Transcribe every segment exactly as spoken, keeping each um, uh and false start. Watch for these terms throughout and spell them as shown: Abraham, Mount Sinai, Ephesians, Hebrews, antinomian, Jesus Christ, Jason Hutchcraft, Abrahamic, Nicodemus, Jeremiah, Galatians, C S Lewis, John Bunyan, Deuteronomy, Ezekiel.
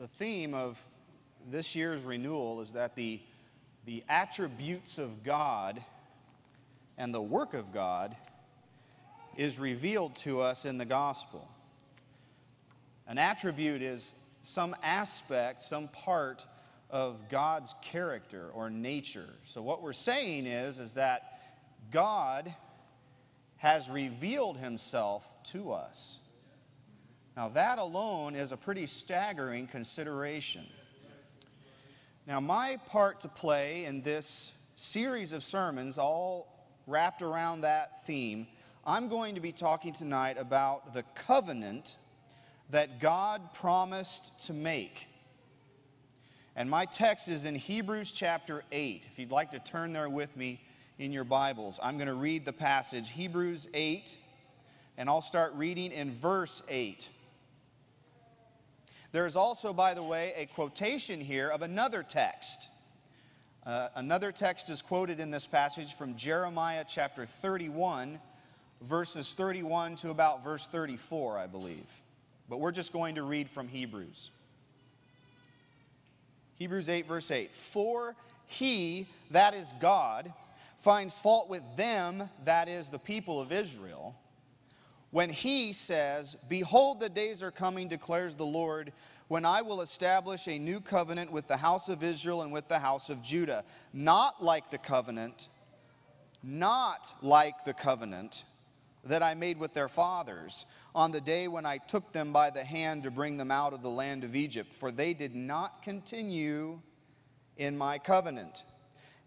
the theme of this year's renewal is that the, the attributes of God and the work of God is revealed to us in the gospel. An attribute is some aspect, some part of God's character or nature. So what we're saying is, is that God has revealed himself to us. Now that alone is a pretty staggering consideration. Now my part to play in this series of sermons, all wrapped around that theme, I'm going to be talking tonight about the covenant that God promised to make. And my text is in Hebrews chapter eight. If you'd like to turn there with me in your Bibles, I'm going to read the passage, Hebrews eight, and I'll start reading in verse eight. There is also, by the way, a quotation here of another text. Uh, another text is quoted in this passage from Jeremiah chapter thirty-one, verses thirty-one to about verse thirty-four, I believe. But we're just going to read from Hebrews. Hebrews eight, verse eight. For he, that is God, finds fault with them, that is the people of Israel, when he says, behold, the days are coming, declares the Lord, when I will establish a new covenant with the house of Israel and with the house of Judah. Not like the covenant, not like the covenant that I made with their fathers on the day when I took them by the hand to bring them out of the land of Egypt. For they did not continue in my covenant.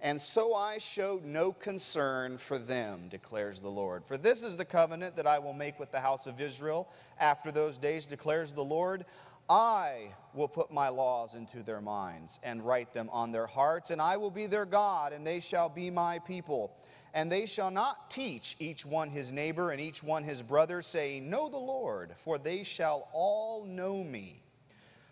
And so I showed no concern for them, declares the Lord. For this is the covenant that I will make with the house of Israel after those days, declares the Lord. I will put my laws into their minds and write them on their hearts, and I will be their God, and they shall be my people. And they shall not teach each one his neighbor and each one his brother, saying, know the Lord, for they shall all know me.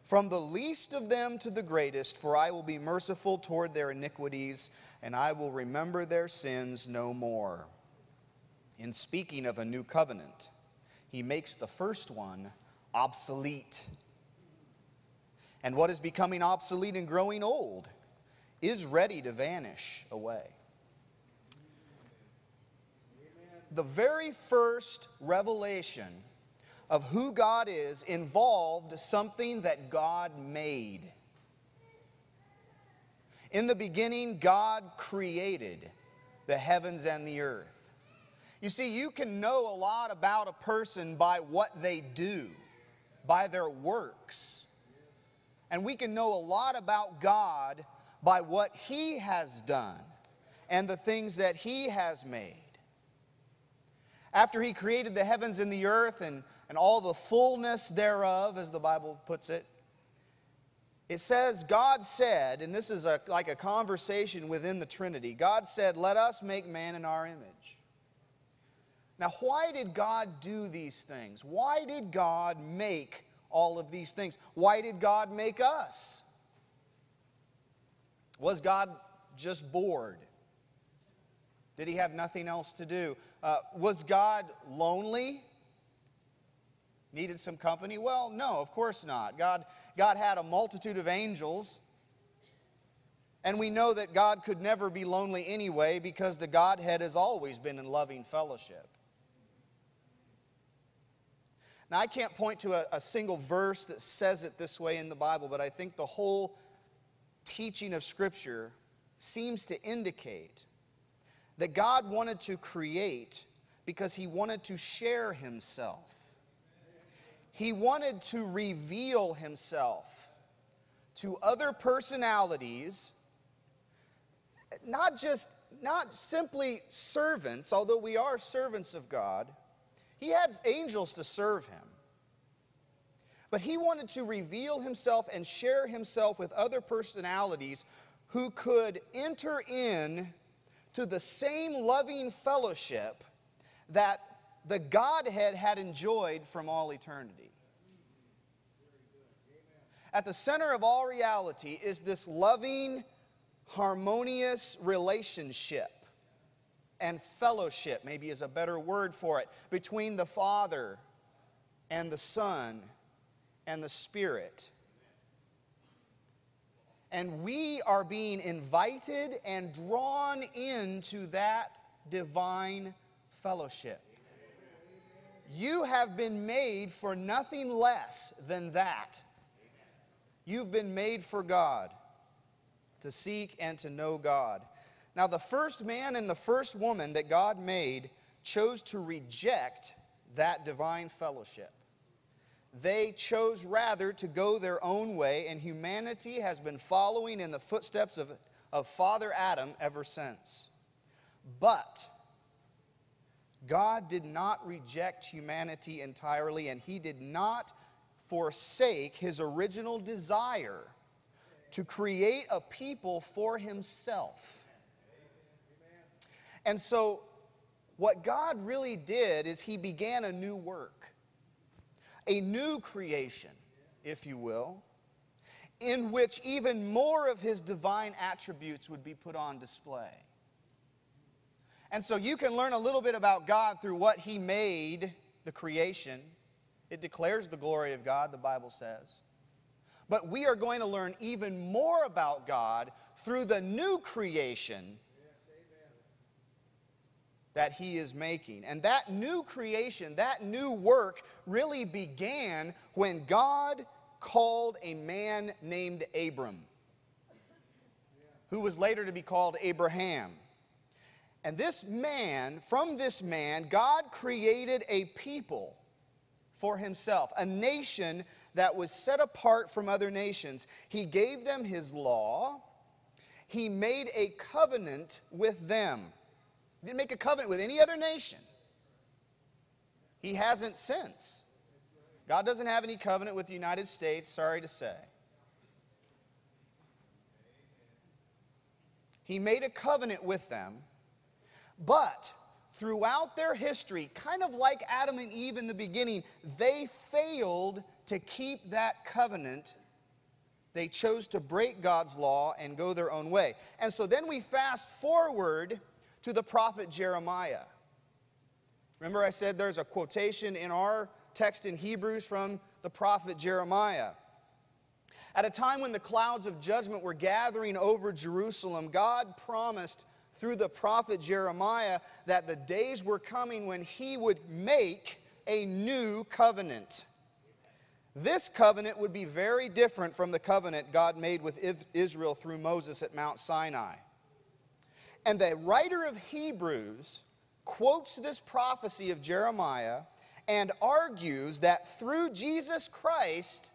From the least of them to the greatest, for I will be merciful toward their iniquities, and I will remember their sins no more. In speaking of a new covenant, he makes the first one obsolete. And what is becoming obsolete and growing old is ready to vanish away. The very first revelation of who God is involved something that God made. In the beginning, God created the heavens and the earth. You see, you can know a lot about a person by what they do, by their works. And we can know a lot about God by what He has done and the things that He has made. After He created the heavens and the earth and And all the fullness thereof, as the Bible puts it, it says, God said, and this is a, like a conversation within the Trinity, God said, let us make man in our image. Now, why did God do these things? Why did God make all of these things? Why did God make us? Was God just bored? Did He have nothing else to do? Uh, was God lonely? Needed some company? Well, no, of course not. God, God had a multitude of angels. And we know that God could never be lonely anyway because the Godhead has always been in loving fellowship. Now, I can't point to a, a single verse that says it this way in the Bible, but I think the whole teaching of Scripture seems to indicate that God wanted to create because He wanted to share Himself. He wanted to reveal Himself to other personalities, not just, not simply servants, although we are servants of God. He had angels to serve Him. But He wanted to reveal Himself and share Himself with other personalities who could enter in to the same loving fellowship that the Godhead had enjoyed from all eternity. At the center of all reality is this loving, harmonious relationship and fellowship, maybe is a better word for it, between the Father and the Son and the Spirit. And we are being invited and drawn into that divine fellowship. You have been made for nothing less than that. You've been made for God, to seek and to know God. Now, the first man and the first woman that God made chose to reject that divine fellowship. They chose rather to go their own way, and humanity has been following in the footsteps of, of Father Adam ever since. But God did not reject humanity entirely, and He did not forsake His original desire to create a people for Himself. And so what God really did is He began a new work. A new creation, if you will, in which even more of His divine attributes would be put on display. And so you can learn a little bit about God through what He made, the creation. It declares the glory of God, the Bible says. But we are going to learn even more about God through the new creation that He is making. And that new creation, that new work really began when God called a man named Abram, who was later to be called Abraham. And this man, from this man, God created a people for Himself, a nation that was set apart from other nations. He gave them His law. He made a covenant with them. He didn't make a covenant with any other nation. He hasn't since. God doesn't have any covenant with the United States, sorry to say. He made a covenant with them, but throughout their history, kind of like Adam and Eve in the beginning, they failed to keep that covenant. They chose to break God's law and go their own way. And so then we fast forward to the prophet Jeremiah. Remember, I said there's a quotation in our text in Hebrews from the prophet Jeremiah. At a time when the clouds of judgment were gathering over Jerusalem, God promised through the prophet Jeremiah that the days were coming when He would make a new covenant. This covenant would be very different from the covenant God made with Israel through Moses at Mount Sinai. And the writer of Hebrews quotes this prophecy of Jeremiah and argues that through Jesus Christ,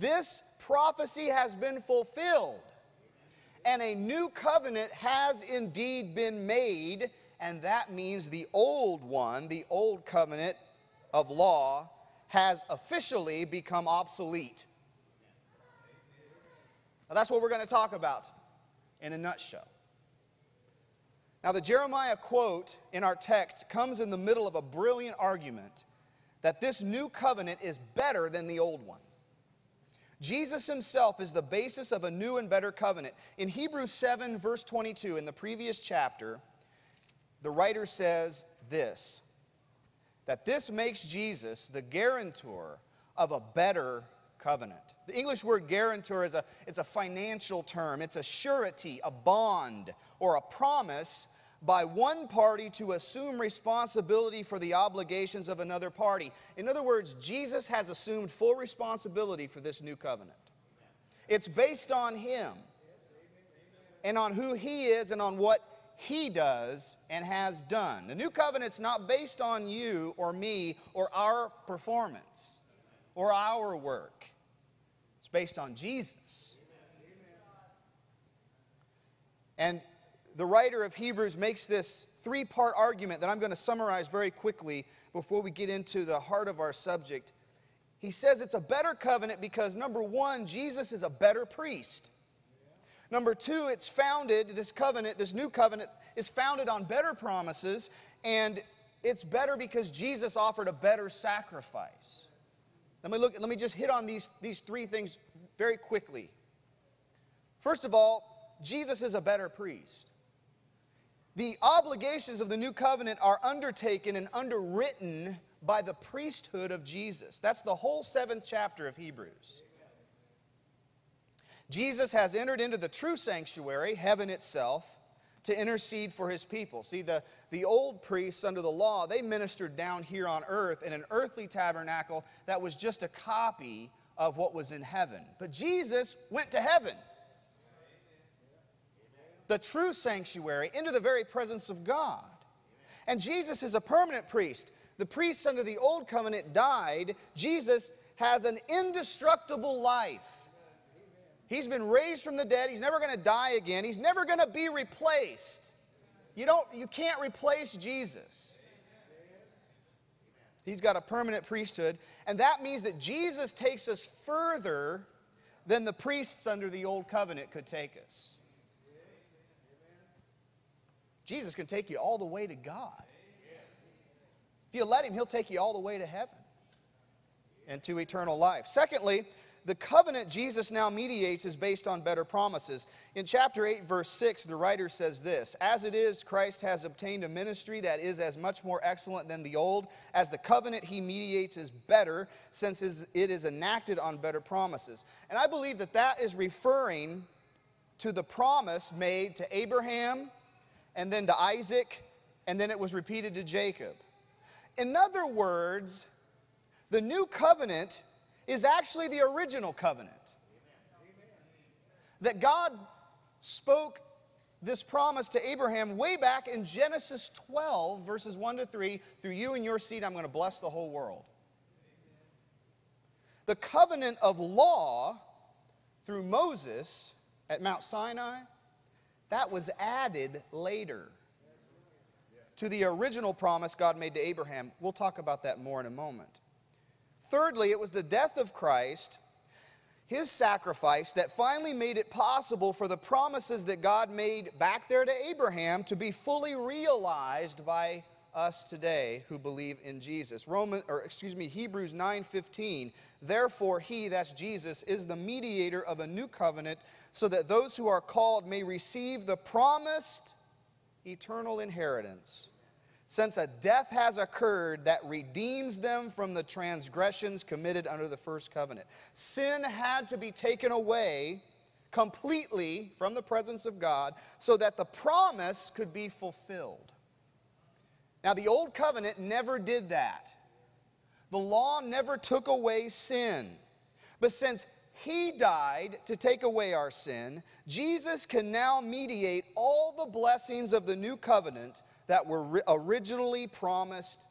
this prophecy has been fulfilled. And a new covenant has indeed been made, and that means the old one, the old covenant of law, has officially become obsolete. Now, that's what we're going to talk about in a nutshell. Now, the Jeremiah quote in our text comes in the middle of a brilliant argument that this new covenant is better than the old one. Jesus Himself is the basis of a new and better covenant. In Hebrews seven, verse twenty-two, in the previous chapter, the writer says this, that this makes Jesus the guarantor of a better covenant. The English word guarantor is a, it's a financial term. It's a surety, a bond, or a promise by one party to assume responsibility for the obligations of another party. In other words, Jesus has assumed full responsibility for this new covenant. It's based on Him and on who He is and on what He does and has done. The new covenant's not based on you or me or our performance or our work. It's based on Jesus. And the writer of Hebrews makes this three-part argument that I'm going to summarize very quickly before we get into the heart of our subject. He says it's a better covenant because, number one, Jesus is a better priest. Number two, it's founded, this covenant, this new covenant, is founded on better promises, and it's better because Jesus offered a better sacrifice. Let me, look, let me just hit on these, these three things very quickly. First of all, Jesus is a better priest. The obligations of the new covenant are undertaken and underwritten by the priesthood of Jesus. That's the whole seventh chapter of Hebrews. Jesus has entered into the true sanctuary, heaven itself, to intercede for his people. See, the, the old priests under the law, they ministered down here on earth in an earthly tabernacle that was just a copy of what was in heaven. But Jesus went to heaven, the true sanctuary, into the very presence of God. And Jesus is a permanent priest. The priests under the old covenant died. Jesus has an indestructible life. He's been raised from the dead. He's never going to die again. He's never going to be replaced. You don't, you can't replace Jesus. He's got a permanent priesthood, and that means that Jesus takes us further than the priests under the old covenant could take us. Jesus can take you all the way to God. If you let him, he'll take you all the way to heaven and to eternal life. Secondly, the covenant Jesus now mediates is based on better promises. In chapter eight, verse six, the writer says this: "As it is, Christ has obtained a ministry that is as much more excellent than the old, as the covenant he mediates is better, since it is enacted on better promises." And I believe that that is referring to the promise made to Abraham, and then to Isaac, and then it was repeated to Jacob. In other words, the new covenant is actually the original covenant. That God spoke this promise to Abraham way back in Genesis twelve, verses one to three, "Through you and your seed, I'm going to bless the whole world." The covenant of law through Moses at Mount Sinai, that was added later to the original promise God made to Abraham. We'll talk about that more in a moment. Thirdly, it was the death of Christ, his sacrifice, that finally made it possible for the promises that God made back there to Abraham to be fully realized by us today who believe in Jesus. Roman, or excuse me, Hebrews nine fifteen, "Therefore he," that's Jesus, "is the mediator of a new covenant, so that those who are called may receive the promised eternal inheritance, since a death has occurred that redeems them from the transgressions committed under the first covenant." Sin had to be taken away completely from the presence of God so that the promise could be fulfilled. Now, the old covenant never did that. The law never took away sin. But since he died to take away our sin, Jesus can now mediate all the blessings of the new covenant that were originally promised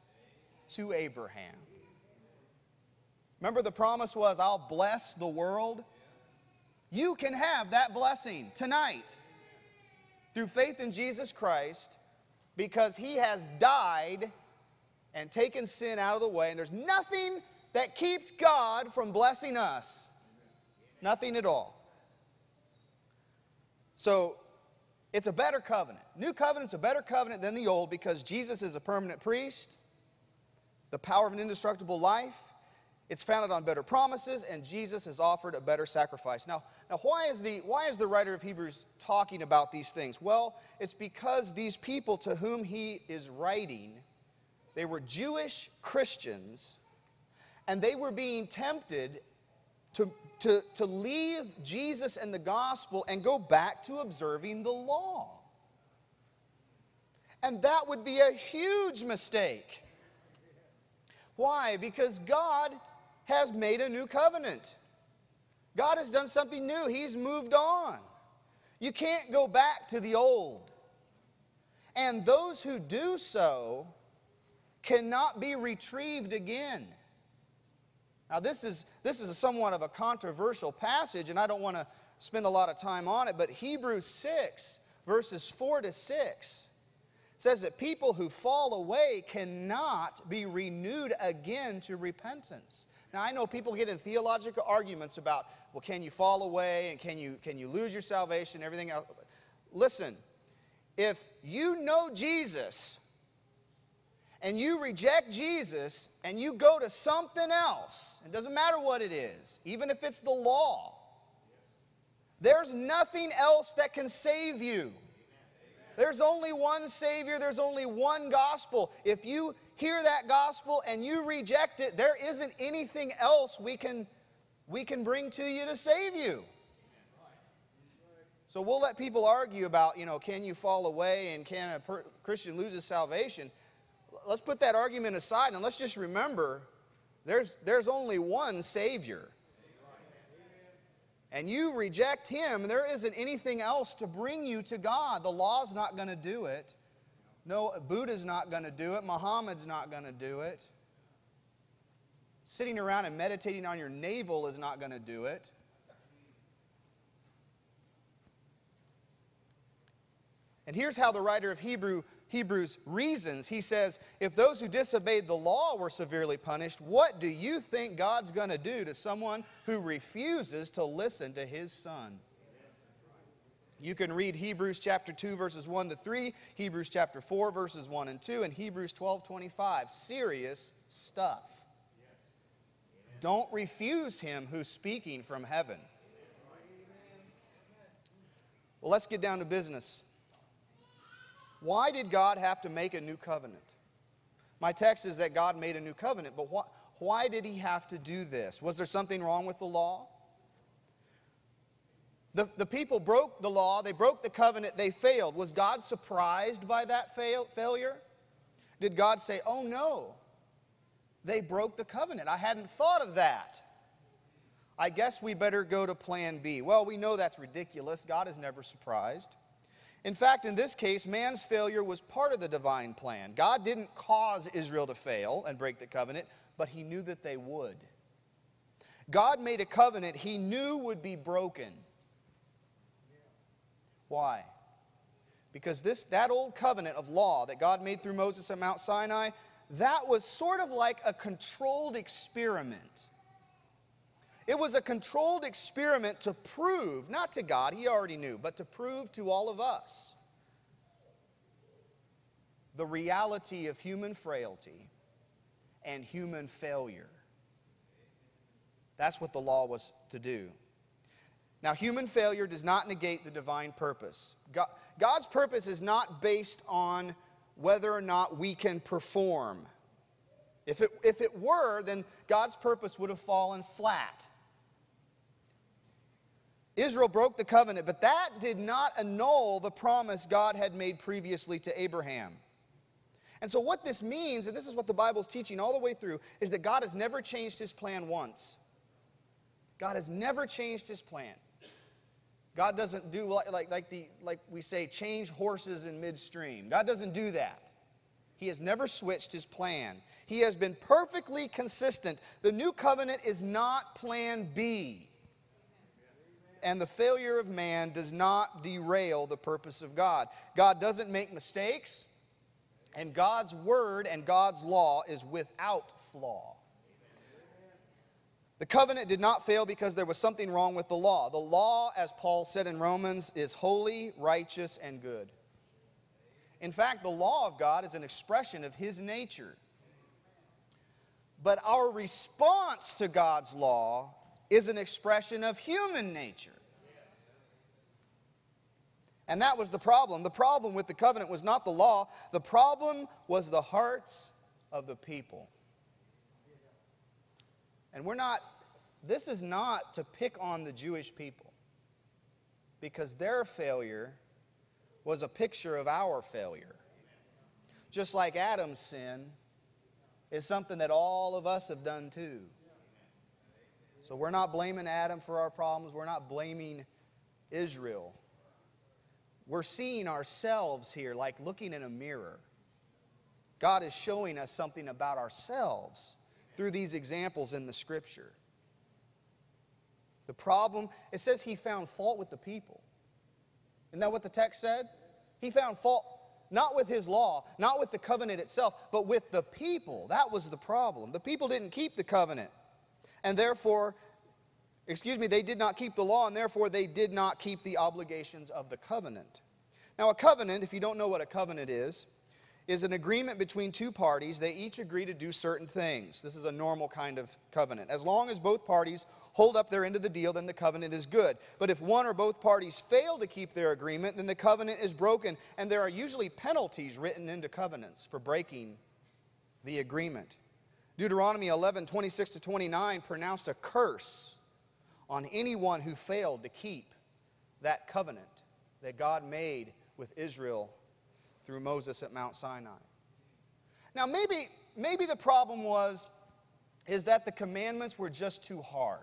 to Abraham. Remember, the promise was, "I'll bless the world." You can have that blessing tonight through faith in Jesus Christ, because he has died and taken sin out of the way, and there's nothing that keeps God from blessing us. Nothing at all. So, it's a better covenant. New covenant's a better covenant than the old, because Jesus is a permanent priest, the power of an indestructible life, it's founded on better promises, and Jesus has offered a better sacrifice. Now, now why is the, why is the writer of Hebrews talking about these things? Well, it's because these people to whom he is writing, they were Jewish Christians, and they were being tempted to To, to leave Jesus and the gospel and go back to observing the law. And that would be a huge mistake. Why? Because God has made a new covenant. God has done something new. He's moved on. You can't go back to the old. And those who do so cannot be retrieved again. Now, this is, this is somewhat of a controversial passage, and I don't want to spend a lot of time on it, but Hebrews six, verses four to six, says that people who fall away cannot be renewed again to repentance. Now, I know people get in theological arguments about, well, can you fall away, and can you, can you lose your salvation, everything else. Listen, if you know Jesus and you reject Jesus, and you go to something else, it doesn't matter what it is, even if it's the law, there's nothing else that can save you. There's only one Savior, there's only one gospel. If you hear that gospel and you reject it, there isn't anything else we can, we can bring to you to save you. So we'll let people argue about, you know, can you fall away and can a per Christian lose his salvation? Let's put that argument aside and let's just remember there's, there's only one Savior. And you reject Him, and there isn't anything else to bring you to God. The law's not going to do it. No, Buddha's not going to do it. Muhammad's not going to do it. Sitting around and meditating on your navel is not going to do it. And here's how the writer of Hebrew, Hebrews reasons. He says, if those who disobeyed the law were severely punished, what do you think God's going to do to someone who refuses to listen to His Son? You can read Hebrews chapter two, verses one to three, Hebrews chapter four, verses one and two, and Hebrews twelve, twenty-five. Serious stuff. Don't refuse Him who's speaking from heaven. Well, let's get down to business. Why did God have to make a new covenant? My text is that God made a new covenant, but why, why did He have to do this? Was there something wrong with the law? The, the people broke the law, they broke the covenant, they failed. Was God surprised by that fail, failure? Did God say, oh no, they broke the covenant. I hadn't thought of that. I guess we better go to plan B. Well, we know that's ridiculous. God is never surprised. In fact, in this case, man's failure was part of the divine plan. God didn't cause Israel to fail and break the covenant, but He knew that they would. God made a covenant He knew would be broken. Why? Because this, that old covenant of law that God made through Moses at Mount Sinai, that was sort of like a controlled experiment. It was a controlled experiment to prove, not to God, He already knew, but to prove to all of us the reality of human frailty and human failure. That's what the law was to do. Now, human failure does not negate the divine purpose. God, God's purpose is not based on whether or not we can perform. If it, if it were, then God's purpose would have fallen flat. Israel broke the covenant, but that did not annul the promise God had made previously to Abraham. And so what this means, and this is what the Bible's teaching all the way through, is that God has never changed His plan once. God has never changed His plan. God doesn't do, like, like, like, the, like we say, change horses in midstream. God doesn't do that. He has never switched His plan. He has been perfectly consistent. The new covenant is not plan B. And the failure of man does not derail the purpose of God. God doesn't make mistakes, and God's word and God's law is without flaw. The covenant did not fail because there was something wrong with the law. The law, as Paul said in Romans, is holy, righteous, and good. In fact, the law of God is an expression of His nature. But our response to God's law is an expression of human nature. And that was the problem. The problem with the covenant was not the law. The problem was the hearts of the people. And we're not, this is not to pick on the Jewish people, because their failure was a picture of our failure. Just like Adam's sin is something that all of us have done too. So we're not blaming Adam for our problems. We're not blaming Israel. We're seeing ourselves here like looking in a mirror. God is showing us something about ourselves through these examples in the Scripture. The problem, it says He found fault with the people. Isn't that what the text said? He found fault. Not with His law, not with the covenant itself, but with the people. That was the problem. The people didn't keep the covenant. And therefore, excuse me, they did not keep the law, and therefore they did not keep the obligations of the covenant. Now, a covenant, if you don't know what a covenant is, is an agreement between two parties. They each agree to do certain things. This is a normal kind of covenant. As long as both parties hold up their end of the deal, then the covenant is good. But if one or both parties fail to keep their agreement, then the covenant is broken. And there are usually penalties written into covenants for breaking the agreement. Deuteronomy eleven, twenty-six to twenty-nine pronounced a curse on anyone who failed to keep that covenant that God made with Israel through Moses at Mount Sinai. Now maybe, maybe the problem was is that the commandments were just too hard.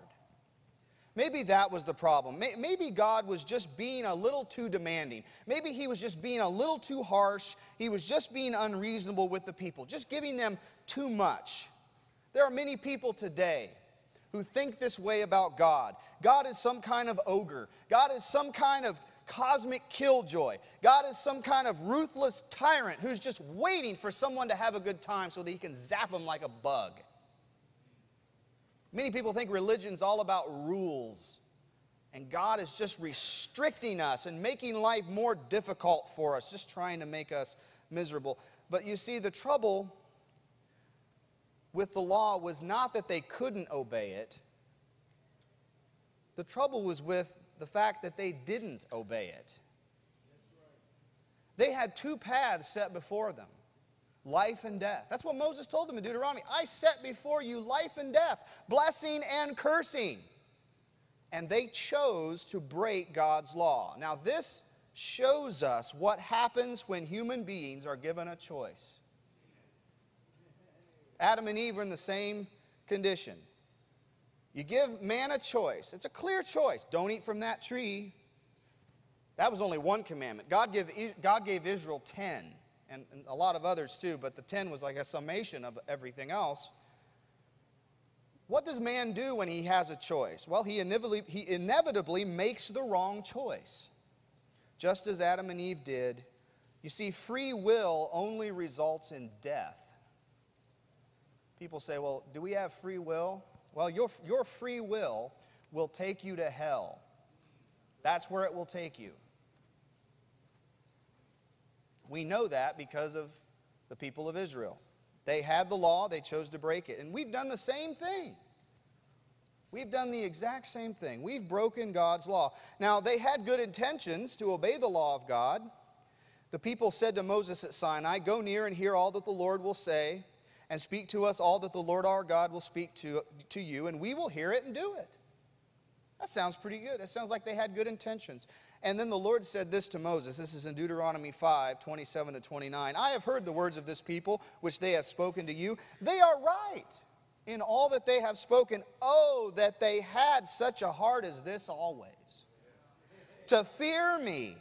Maybe that was the problem. Maybe God was just being a little too demanding. Maybe he was just being a little too harsh. He was just being unreasonable with the people, just giving them too much. There are many people today who think this way about God. God is some kind of ogre. God is some kind of cosmic killjoy. God is some kind of ruthless tyrant who's just waiting for someone to have a good time so that he can zap them like a bug. Many people think religion's all about rules, and God is just restricting us and making life more difficult for us, just trying to make us miserable. But you see, the trouble with the law was not that they couldn't obey it. The trouble was with the fact that they didn't obey it. They had two paths set before them. Life and death. That's what Moses told them in Deuteronomy. I set before you life and death, blessing and cursing. And they chose to break God's law. Now this shows us what happens when human beings are given a choice. Adam and Eve are in the same condition. You give man a choice. It's a clear choice. Don't eat from that tree. That was only one commandment. God gave, God gave Israel ten. And a lot of others too, but the ten was like a summation of everything else. What does man do when he has a choice? Well, he inevitably, he inevitably makes the wrong choice, just as Adam and Eve did. You see, free will only results in death. People say, well, do we have free will? Well, your, your free will will take you to hell. That's where it will take you. We know that because of the people of Israel. They had the law, they chose to break it. And we've done the same thing. We've done the exact same thing. We've broken God's law. Now, they had good intentions to obey the law of God. The people said to Moses at Sinai, go near and hear all that the Lord will say, and speak to us all that the Lord our God will speak to, to you, and we will hear it and do it. That sounds pretty good. That sounds like they had good intentions. And then the Lord said this to Moses. This is in Deuteronomy five, twenty-seven to twenty-nine. I have heard the words of this people, which they have spoken to you. They are right in all that they have spoken. Oh, that they had such a heart as this always. To fear me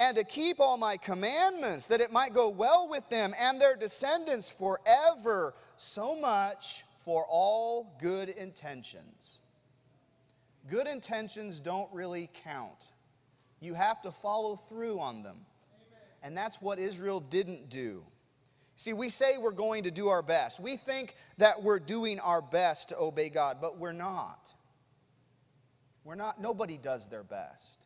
and to keep all my commandments, that it might go well with them and their descendants forever. So much for all good intentions. Good intentions don't really count. You have to follow through on them. And that's what Israel didn't do. See, we say we're going to do our best. We think that we're doing our best to obey God, but we're not. We're not. Nobody does their best.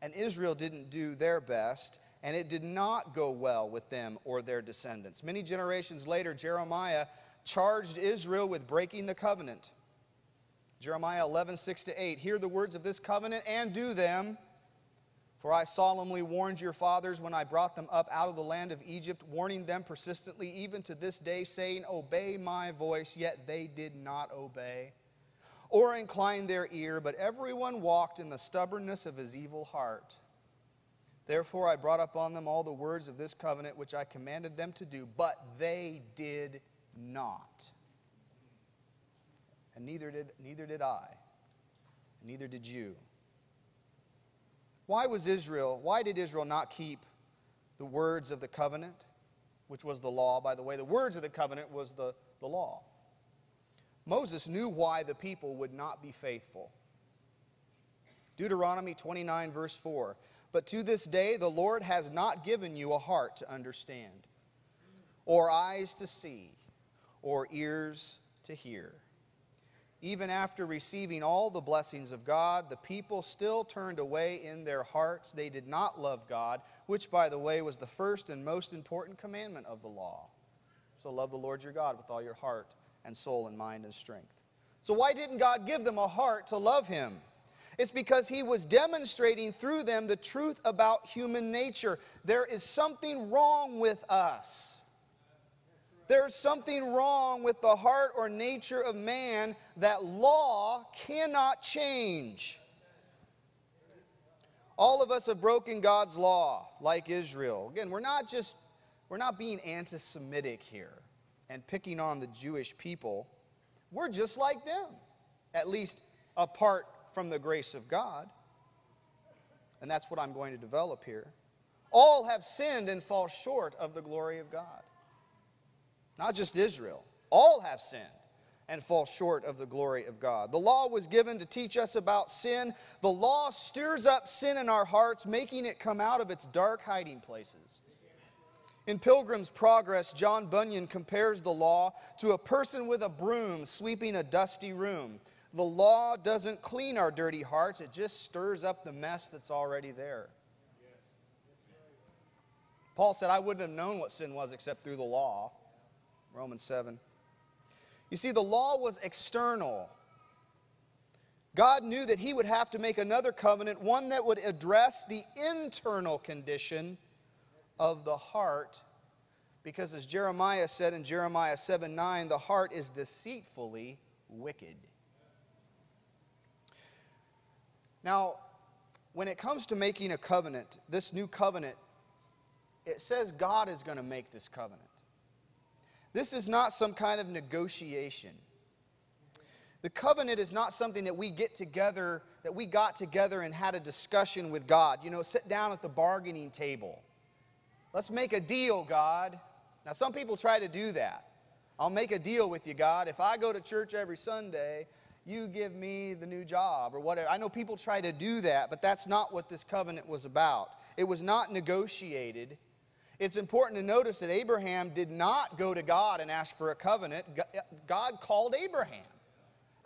And Israel didn't do their best, and it did not go well with them or their descendants. Many generations later, Jeremiah charged Israel with breaking the covenant. Jeremiah eleven, six to eight, hear the words of this covenant and do them. For I solemnly warned your fathers when I brought them up out of the land of Egypt, warning them persistently even to this day, saying, obey my voice, yet they did not obey, or incline their ear, but everyone walked in the stubbornness of his evil heart. Therefore I brought upon them all the words of this covenant which I commanded them to do, but they did not. And neither did, neither did I, and neither did you. Why was Israel, why did Israel not keep the words of the covenant, which was the law, by the way? The words of the covenant was the, the law. Moses knew why the people would not be faithful. Deuteronomy twenty-nine, verse four, but to this day the Lord has not given you a heart to understand, or eyes to see, or ears to hear. Even after receiving all the blessings of God, the people still turned away in their hearts. They did not love God, which, by the way, was the first and most important commandment of the law. So love the Lord your God with all your heart and soul and mind and strength. So why didn't God give them a heart to love him? It's because he was demonstrating through them the truth about human nature. There is something wrong with us. There's something wrong with the heart or nature of man that law cannot change. All of us have broken God's law, like Israel. Again, we're not just, we're not being anti-Semitic here and picking on the Jewish people. We're just like them, at least apart from the grace of God. And that's what I'm going to develop here. All have sinned and fall short of the glory of God. Not just Israel. All have sinned and fall short of the glory of God. The law was given to teach us about sin. The law stirs up sin in our hearts, making it come out of its dark hiding places. In Pilgrim's Progress, John Bunyan compares the law to a person with a broom sweeping a dusty room. The law doesn't clean our dirty hearts. It just stirs up the mess that's already there. Paul said, I wouldn't have known what sin was except through the law. Romans seven. You see, the law was external. God knew that he would have to make another covenant, one that would address the internal condition of the heart. Because as Jeremiah said in Jeremiah seven nine, the heart is deceitfully wicked. Now, when it comes to making a covenant, this new covenant, it says God is going to make this covenant. This is not some kind of negotiation. The covenant is not something that we get together, that we got together and had a discussion with God. You know, sit down at the bargaining table. Let's make a deal, God. Now, some people try to do that. I'll make a deal with you, God. If I go to church every Sunday, you give me the new job or whatever. I know people try to do that, but that's not what this covenant was about. It was not negotiated. It's important to notice that Abraham did not go to God and ask for a covenant. God called Abraham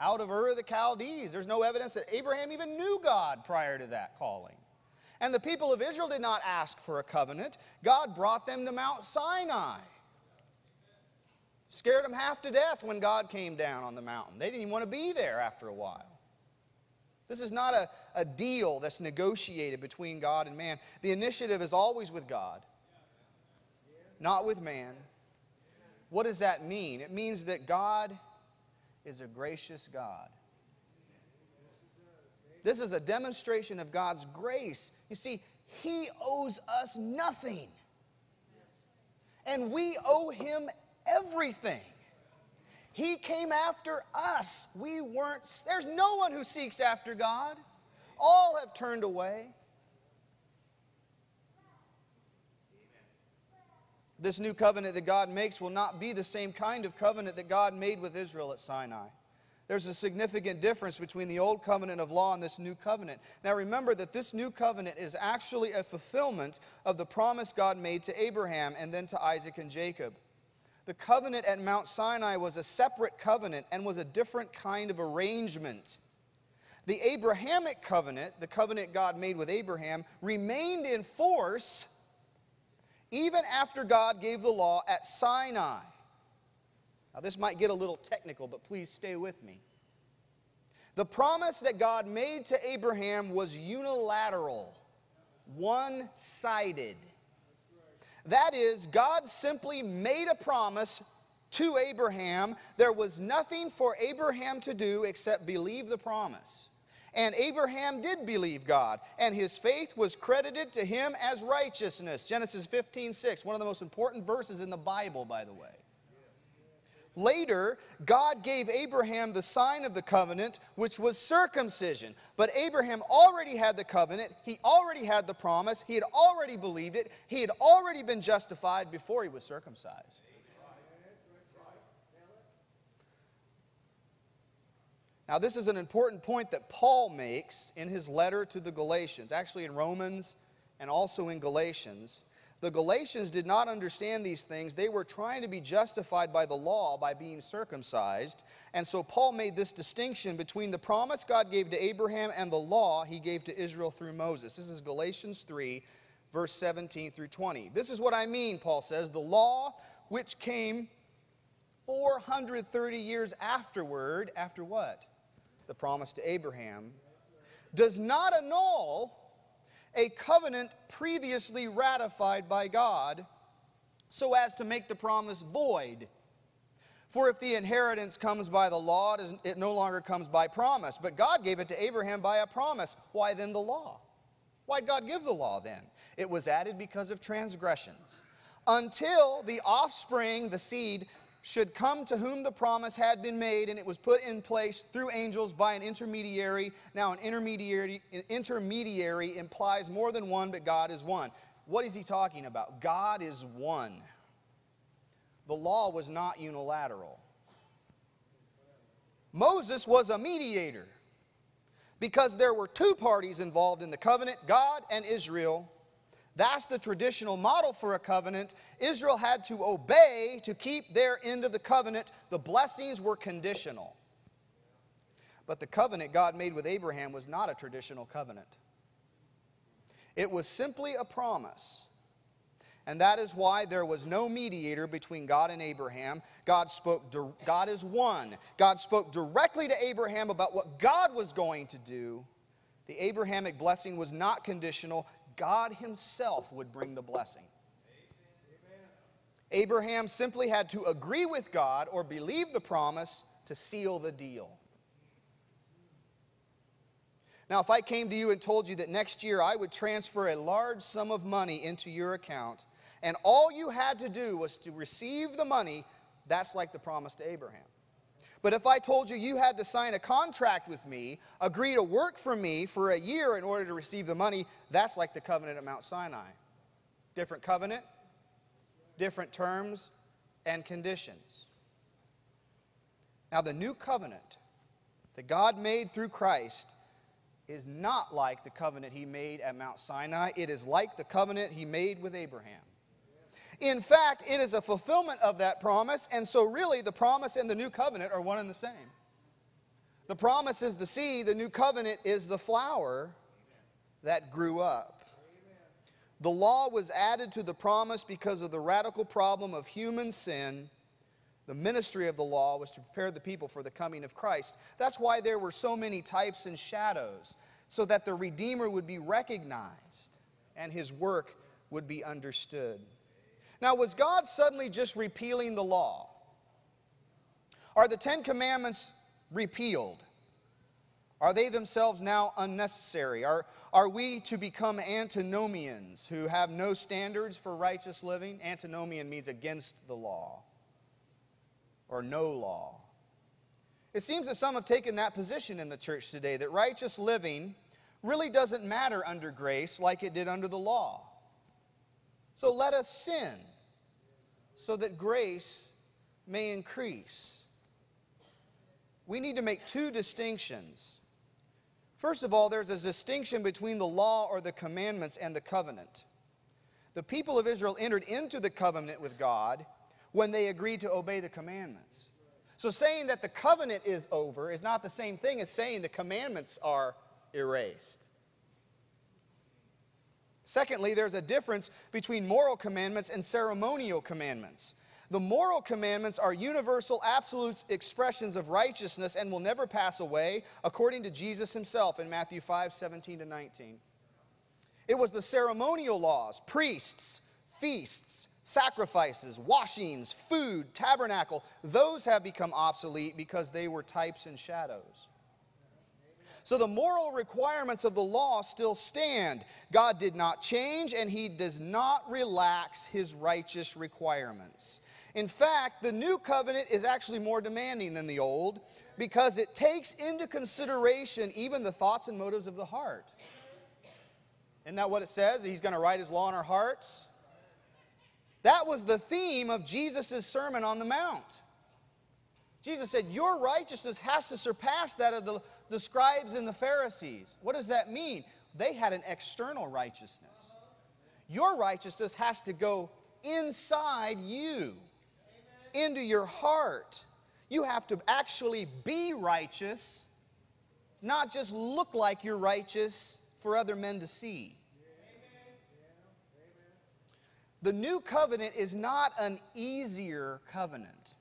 out of Ur of the Chaldees. There's no evidence that Abraham even knew God prior to that calling. And the people of Israel did not ask for a covenant. God brought them to Mount Sinai. Scared them half to death when God came down on the mountain. They didn't even want to be there after a while. This is not a, a deal that's negotiated between God and man. The initiative is always with God. Not with man. What does that mean? It means that God is a gracious God. This is a demonstration of God's grace. You see, he owes us nothing. And we owe him everything. He came after us. We weren't, there's no one who seeks after God. All have turned away. This new covenant that God makes will not be the same kind of covenant that God made with Israel at Sinai. There's a significant difference between the old covenant of law and this new covenant. Now remember that this new covenant is actually a fulfillment of the promise God made to Abraham and then to Isaac and Jacob. The covenant at Mount Sinai was a separate covenant and was a different kind of arrangement. The Abrahamic covenant, the covenant God made with Abraham, remained in force even after God gave the law at Sinai. Now, this might get a little technical, but please stay with me. The promise that God made to Abraham was unilateral, one-sided. That is, God simply made a promise to Abraham. There was nothing for Abraham to do except believe the promise. And Abraham did believe God, and his faith was credited to him as righteousness. Genesis fifteen six, one of the most important verses in the Bible, by the way. Later, God gave Abraham the sign of the covenant, which was circumcision. But Abraham already had the covenant. He already had the promise. He had already believed it. He had already been justified before he was circumcised. Now, this is an important point that Paul makes in his letter to the Galatians, actually in Romans and also in Galatians. The Galatians did not understand these things. They were trying to be justified by the law, by being circumcised. And so Paul made this distinction between the promise God gave to Abraham and the law he gave to Israel through Moses. This is Galatians three, verse seventeen through twenty. This is what I mean, Paul says, the law which came four hundred thirty years afterward, after what? The promise to Abraham, does not annul a covenant previously ratified by God so as to make the promise void. For if the inheritance comes by the law, it no longer comes by promise. But God gave it to Abraham by a promise. Why then the law? Why'd God give the law then? It was added because of transgressions, until the offspring, the seed, should come to whom the promise had been made, and it was put in place through angels by an intermediary. Now, an intermediary, an intermediary implies more than one, but God is one. What is he talking about? God is one. The law was not unilateral. Moses was a mediator because there were two parties involved in the covenant, God and Israel. That's the traditional model for a covenant. Israel had to obey to keep their end of the covenant. The blessings were conditional. But the covenant God made with Abraham was not a traditional covenant. It was simply a promise. And that is why there was no mediator between God and Abraham. God spoke, God is one. God spoke directly to Abraham about what God was going to do. The Abrahamic blessing was not conditional. God himself would bring the blessing. Amen. Abraham simply had to agree with God or believe the promise to seal the deal. Now, if I came to you and told you that next year I would transfer a large sum of money into your account, and all you had to do was to receive the money, that's like the promise to Abraham. But if I told you you had to sign a contract with me, agree to work for me for a year in order to receive the money, that's like the covenant at Mount Sinai. Different covenant, different terms and conditions. Now, the new covenant that God made through Christ is not like the covenant he made at Mount Sinai. It is like the covenant he made with Abraham. In fact, it is a fulfillment of that promise, and so really the promise and the new covenant are one and the same. The promise is the seed, the new covenant is the flower that grew up. The law was added to the promise because of the radical problem of human sin. The ministry of the law was to prepare the people for the coming of Christ. That's why there were so many types and shadows, so that the Redeemer would be recognized and his work would be understood. Now, was God suddenly just repealing the law? Are the Ten Commandments repealed? Are they themselves now unnecessary? Are, are we to become antinomians who have no standards for righteous living? Antinomian means against the law or no law. It seems that some have taken that position in the church today, that righteous living really doesn't matter under grace like it did under the law. So let us sin, so that grace may increase. We need to make two distinctions. First of all, there's a distinction between the law or the commandments and the covenant. The people of Israel entered into the covenant with God when they agreed to obey the commandments. So saying that the covenant is over is not the same thing as saying the commandments are erased. Secondly, there's a difference between moral commandments and ceremonial commandments. The moral commandments are universal, absolute expressions of righteousness and will never pass away, according to Jesus himself in Matthew five, seventeen to nineteen. It was the ceremonial laws, priests, feasts, sacrifices, washings, food, tabernacle. Those have become obsolete because they were types and shadows. So the moral requirements of the law still stand. God did not change, and he does not relax his righteous requirements. In fact, the new covenant is actually more demanding than the old because it takes into consideration even the thoughts and motives of the heart. Isn't that what it says? He's going to write his law in our hearts. That was the theme of Jesus' Sermon on the Mount. Jesus said, your righteousness has to surpass that of the, the scribes and the Pharisees. What does that mean? They had an external righteousness. Your righteousness has to go inside you, into your heart. You have to actually be righteous, not just look like you're righteous for other men to see. The new covenant is not an easier covenant.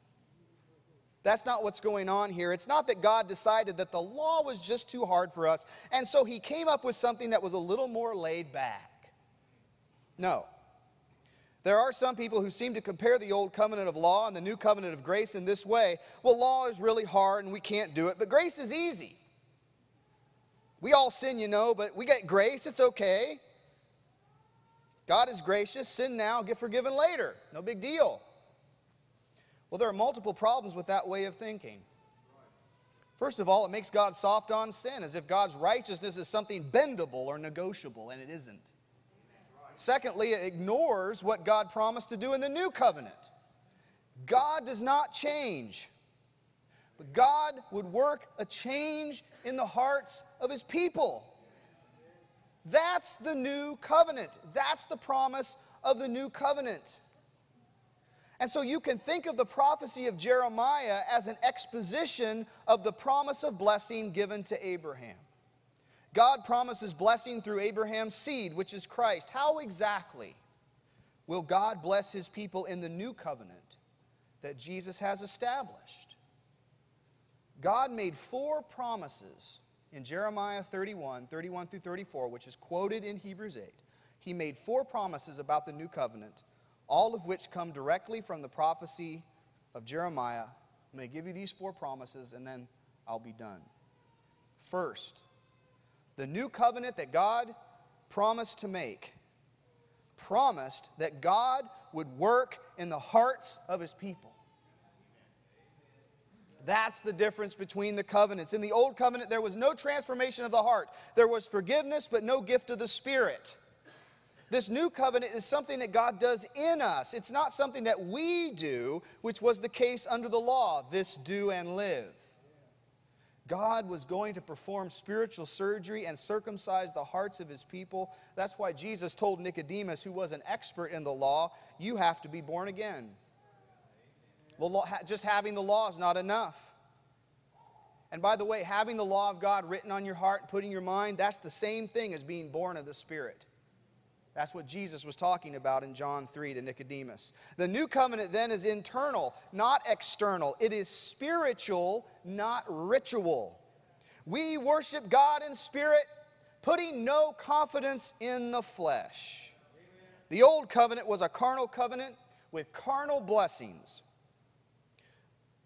That's not what's going on here. It's not that God decided that the law was just too hard for us, and so he came up with something that was a little more laid back. No. There are some people who seem to compare the old covenant of law and the new covenant of grace in this way. Well, law is really hard and we can't do it, but grace is easy. We all sin, you know, but we get grace. It's okay. God is gracious. Sin now, get forgiven later. No big deal. Well, there are multiple problems with that way of thinking. First of all, it makes God soft on sin, as if God's righteousness is something bendable or negotiable, and it isn't. Secondly, it ignores what God promised to do in the new covenant. God does not change, but God would work a change in the hearts of His people. That's the new covenant. That's the promise of the new covenant. And so you can think of the prophecy of Jeremiah as an exposition of the promise of blessing given to Abraham. God promises blessing through Abraham's seed, which is Christ. How exactly will God bless His people in the new covenant that Jesus has established? God made four promises in Jeremiah thirty-one, thirty-one through thirty-four, which is quoted in Hebrews eight. He made four promises about the new covenant, all of which come directly from the prophecy of Jeremiah. I'm going to give you these four promises, and then I'll be done. First, the new covenant that God promised to make, promised that God would work in the hearts of His people. That's the difference between the covenants. In the old covenant, there was no transformation of the heart. There was forgiveness, but no gift of the Spirit. This new covenant is something that God does in us. It's not something that we do, which was the case under the law, this do and live. God was going to perform spiritual surgery and circumcise the hearts of His people. That's why Jesus told Nicodemus, who was an expert in the law, you have to be born again. The law, just having the law is not enough. And by the way, having the law of God written on your heart and put in your mind, that's the same thing as being born of the Spirit. That's what Jesus was talking about in John three to Nicodemus. The new covenant then is internal, not external. It is spiritual, not ritual. We worship God in spirit, putting no confidence in the flesh. The old covenant was a carnal covenant with carnal blessings.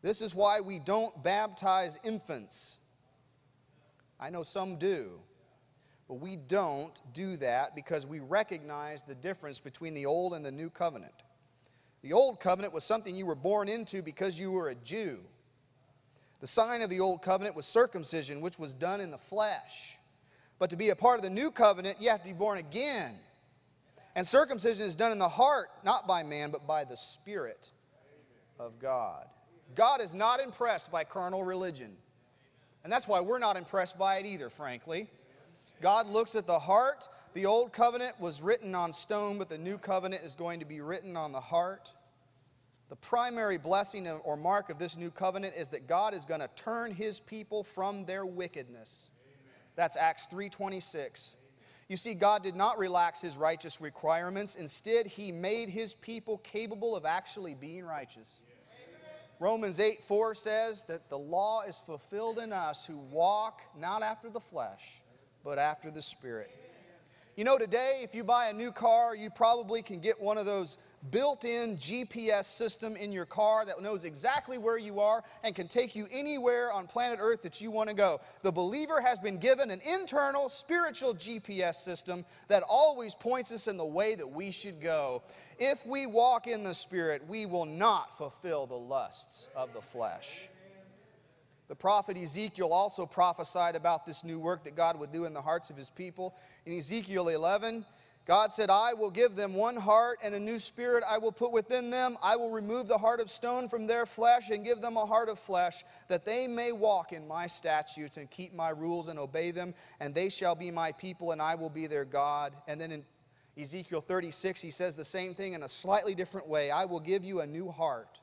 This is why we don't baptize infants. I know some do. But we don't do that because we recognize the difference between the old and the new covenant. The old covenant was something you were born into because you were a Jew. The sign of the old covenant was circumcision, which was done in the flesh. But to be a part of the new covenant, you have to be born again. And circumcision is done in the heart, not by man, but by the Spirit of God. God is not impressed by carnal religion. And that's why we're not impressed by it either, frankly. God looks at the heart. The old covenant was written on stone, but the new covenant is going to be written on the heart. The primary blessing or mark of this new covenant is that God is going to turn His people from their wickedness. That's Acts three twenty-six. You see, God did not relax His righteous requirements. Instead, He made His people capable of actually being righteous. Romans eight four says that the law is fulfilled in us who walk not after the flesh, but after the Spirit. You know, today, if you buy a new car, you probably can get one of those built-in G P S system in your car that knows exactly where you are and can take you anywhere on planet Earth that you want to go. The believer has been given an internal spiritual G P S system that always points us in the way that we should go. If we walk in the Spirit, we will not fulfill the lusts of the flesh. The prophet Ezekiel also prophesied about this new work that God would do in the hearts of His people. In Ezekiel eleven, God said, I will give them one heart and a new spirit I will put within them. I will remove the heart of stone from their flesh and give them a heart of flesh, that they may walk in my statutes and keep my rules and obey them. And they shall be my people and I will be their God. And then in Ezekiel thirty-six, he says the same thing in a slightly different way. I will give you a new heart.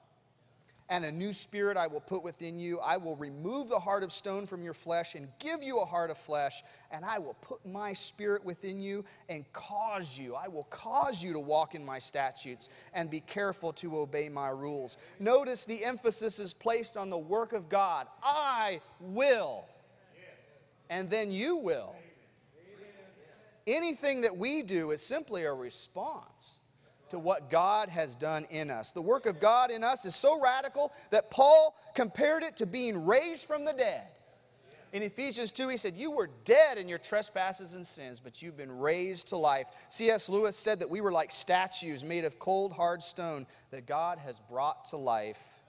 And a new spirit I will put within you. I will remove the heart of stone from your flesh and give you a heart of flesh. And I will put my Spirit within you and cause you. I will cause you to walk in my statutes and be careful to obey my rules. Notice the emphasis is placed on the work of God. I will. And then you will. Anything that we do is simply a response to what God has done in us. The work of God in us is so radical that Paul compared it to being raised from the dead. in Ephesians two, he said, you were dead in your trespasses and sins, but you've been raised to life. C S Lewis said that we were like statues made of cold, hard stone that God has brought to life.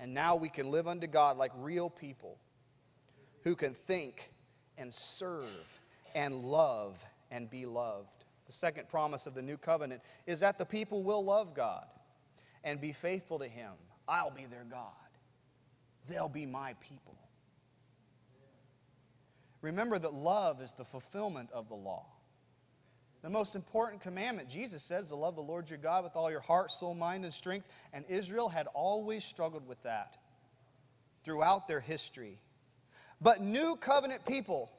And now we can live unto God like real people who can think and serve and love and be loved. The second promise of the new covenant is that the people will love God and be faithful to Him. I'll be their God. They'll be my people. Remember that love is the fulfillment of the law. The most important commandment, Jesus says, to love the Lord your God with all your heart, soul, mind, and strength. And Israel had always struggled with that throughout their history. But new covenant people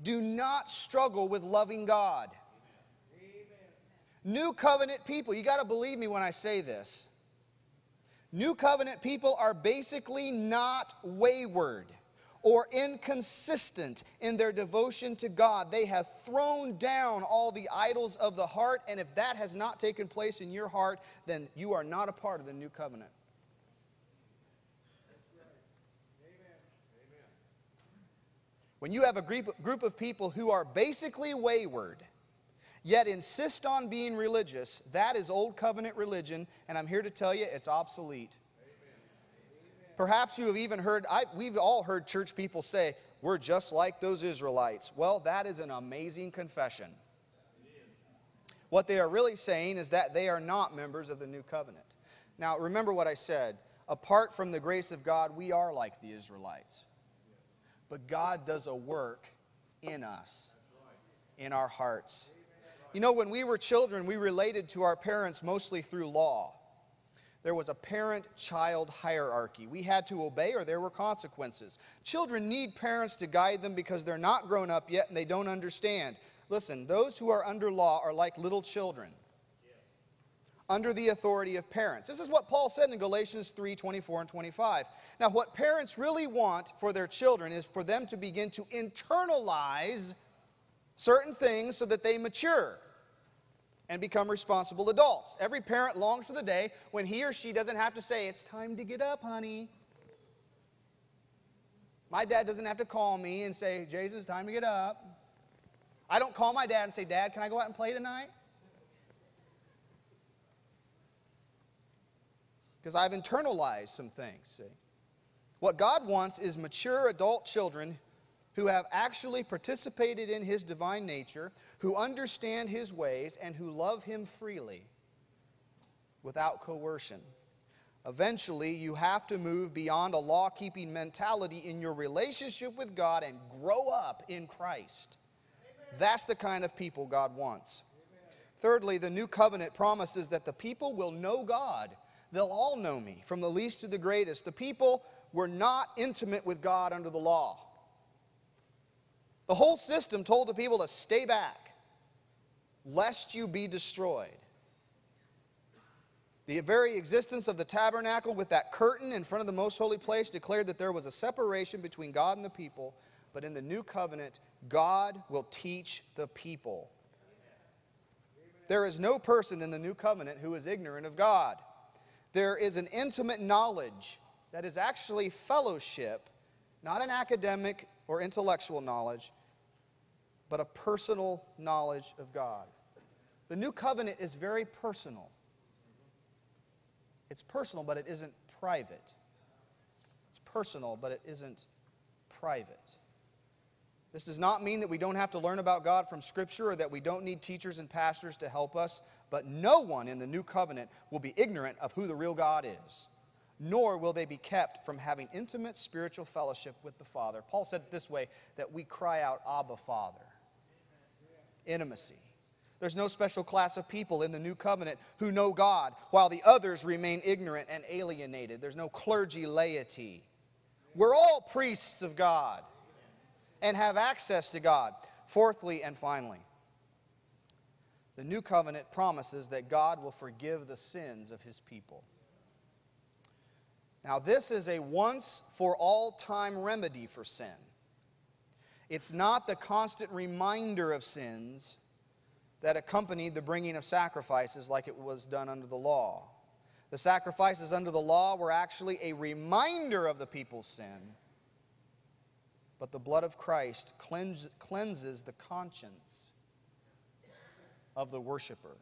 do not struggle with loving God. New covenant people, you got to believe me when I say this. New covenant people are basically not wayward or inconsistent in their devotion to God. They have thrown down all the idols of the heart, and if that has not taken place in your heart, then you are not a part of the new covenant. When you have a group of people who are basically wayward, yet insist on being religious, that is old covenant religion, and I'm here to tell you it's obsolete. Perhaps you have even heard, I, we've all heard church people say, we're just like those Israelites. Well, that is an amazing confession. What they are really saying is that they are not members of the new covenant. Now, remember what I said. Apart from the grace of God, we are like the Israelites. But God does a work in us, in our hearts. You know, when we were children, we related to our parents mostly through law. There was a parent-child hierarchy. We had to obey or there were consequences. Children need parents to guide them because they're not grown up yet and they don't understand. Listen, those who are under law are like little children, under the authority of parents. This is what Paul said in Galatians three, twenty-four and twenty-five. Now, what parents really want for their children is for them to begin to internalize certain things so that they mature and become responsible adults. Every parent longs for the day when he or she doesn't have to say, it's time to get up, honey. My dad doesn't have to call me and say, Jason, it's time to get up. I don't call my dad and say, Dad, can I go out and play tonight? Because I've internalized some things, see. What God wants is mature adult children who have actually participated in His divine nature, who understand His ways, and who love Him freely without coercion. Eventually, you have to move beyond a law-keeping mentality in your relationship with God and grow up in Christ. Amen. That's the kind of people God wants. Amen. Thirdly, the new covenant promises that the people will know God. They'll all know me, from the least to the greatest. The people were not intimate with God under the law. The whole system told the people to stay back, lest you be destroyed. The very existence of the tabernacle with that curtain in front of the most holy place declared that there was a separation between God and the people. But in the new covenant, God will teach the people. There is no person in the new covenant who is ignorant of God. There is an intimate knowledge that is actually fellowship, not an academic or intellectual knowledge, but a personal knowledge of God. The new covenant is very personal. It's personal, but it isn't private. It's personal, but it isn't private. This does not mean that we don't have to learn about God from Scripture or that we don't need teachers and pastors to help us, but no one in the new covenant will be ignorant of who the real God is. Nor will they be kept from having intimate spiritual fellowship with the Father. Paul said it this way, that we cry out, Abba, Father. Intimacy. There's no special class of people in the new covenant who know God, while the others remain ignorant and alienated. There's no clergy laity. We're all priests of God and have access to God. Fourthly and finally, the new covenant promises that God will forgive the sins of His people. Now, this is a once-for-all-time remedy for sin. It's not the constant reminder of sins that accompanied the bringing of sacrifices like it was done under the law. The sacrifices under the law were actually a reminder of the people's sin but the blood of Christ cleans, cleanses the conscience of the worshiper.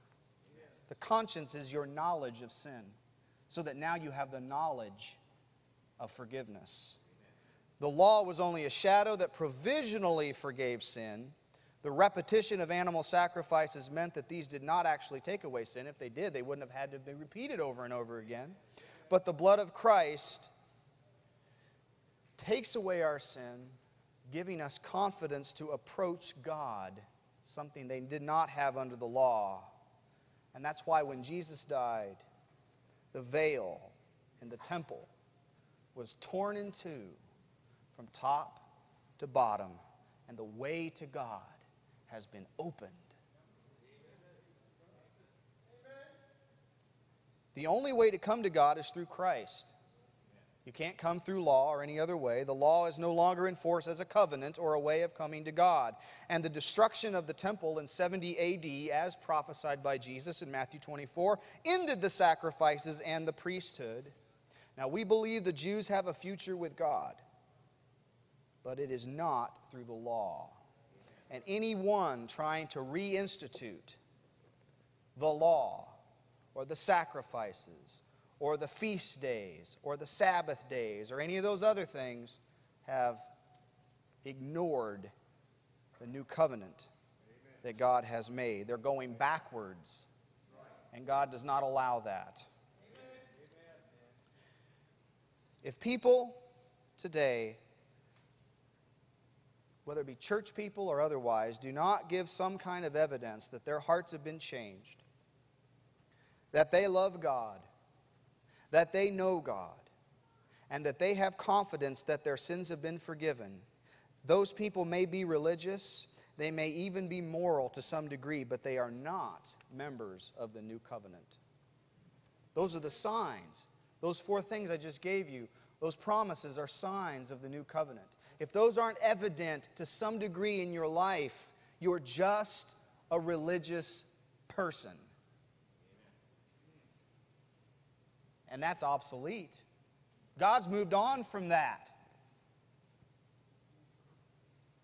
The conscience is your knowledge of sin, so that now you have the knowledge of forgiveness. The law was only a shadow that provisionally forgave sin. The repetition of animal sacrifices meant that these did not actually take away sin. If they did, they wouldn't have had to be repeated over and over again. But the blood of Christ takes away our sin, giving us confidence to approach God, something they did not have under the law. And that's why when Jesus died, the veil in the temple was torn in two from top to bottom, and the way to God has been opened. The only way to come to God is through Christ. You can't come through law or any other way. The law is no longer in force as a covenant or a way of coming to God. And the destruction of the temple in seventy A D, as prophesied by Jesus in Matthew twenty-four, ended the sacrifices and the priesthood. Now, we believe the Jews have a future with God, but it is not through the law. And anyone trying to reinstitute the law or the sacrifices or the feast days or the Sabbath days or any of those other things have ignored the new covenant that God has made. They're going backwards, and God does not allow that. If people today, whether it be church people or otherwise, do not give some kind of evidence that their hearts have been changed, that they love God, that they know God, and that they have confidence that their sins have been forgiven, those people may be religious, they may even be moral to some degree, but they are not members of the new covenant. Those are the signs. Those four things I just gave you, those promises are signs of the new covenant. If those aren't evident to some degree in your life, you're just a religious person. And that's obsolete. God's moved on from that.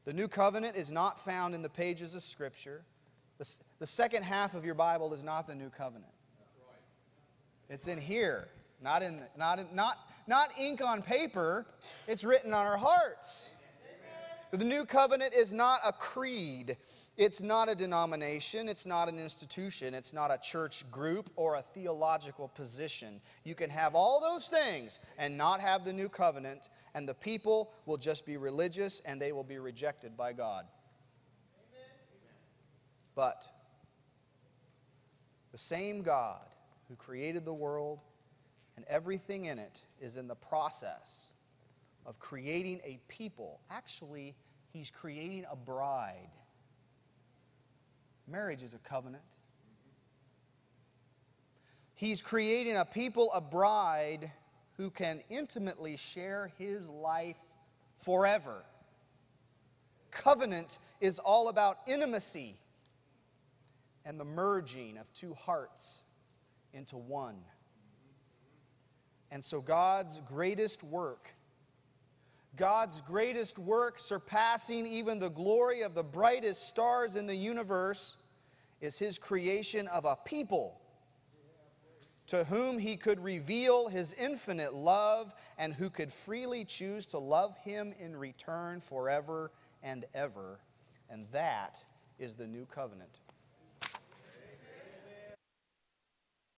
The new covenant is not found in the pages of Scripture. The, the second half of your Bible is not the new covenant. It's in here. Not in, not in, not, not ink on paper. It's written on our hearts. Amen. The new covenant is not a creed. It's not a denomination. It's not an institution. It's not a church group or a theological position. You can have all those things and not have the new covenant, and the people will just be religious and they will be rejected by God. Amen. But the same God who created the world and everything in it is in the process of creating a people. Actually, he's creating a bride. Marriage is a covenant. He's creating a people, a bride, who can intimately share his life forever. Covenant is all about intimacy and the merging of two hearts into one. And so God's greatest work, God's greatest work surpassing even the glory of the brightest stars in the universe, is his creation of a people to whom he could reveal his infinite love and who could freely choose to love him in return forever and ever. And that is the new covenant.